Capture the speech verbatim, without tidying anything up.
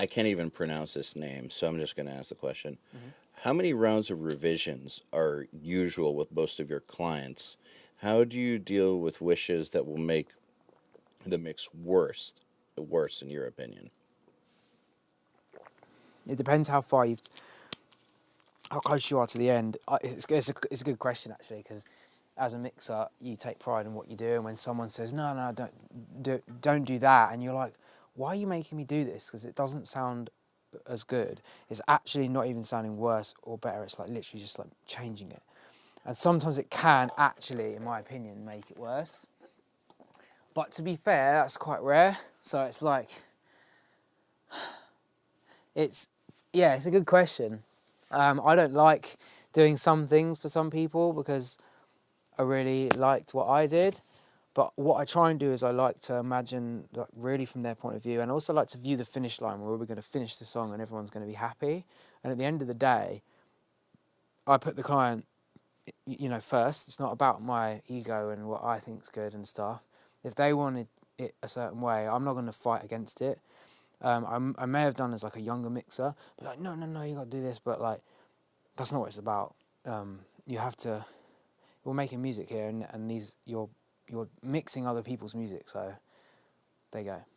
I can't even pronounce this name, so I'm just going to ask the question. Mm-hmm. How many rounds of revisions are usual with most of your clients? How do you deal with wishes that will make the mix worse, worse in your opinion? It depends how far you've, how close you are to the end. It's, it's, a, it's a good question, actually, because as a mixer, you take pride in what you do, and when someone says, no, no, don't do, don't do that, and you're like, why are you making me do this? Because it doesn't sound as good. It's actually not even sounding worse or better. It's like literally just like changing it. And sometimes it can actually, in my opinion, make it worse. But to be fair, that's quite rare. So it's like, it's, yeah, it's a good question. Um, I don't like doing some things for some people because I really liked what I did. But what I try and do is I like to imagine like, really from their point of view, and also like to view the finish line where we're going to finish the song and everyone's going to be happy. And at the end of the day, I put the client, you know, first. It's not about my ego and what I think's good and stuff. If they wanted it a certain way, I'm not going to fight against it. Um, I'm, I may have done as like a younger mixer, but like, no, no, no, you got to do this. But like, that's not what it's about. Um, you have to, we're making music here and, and these, you're, you're mixing other people's music. So there you go.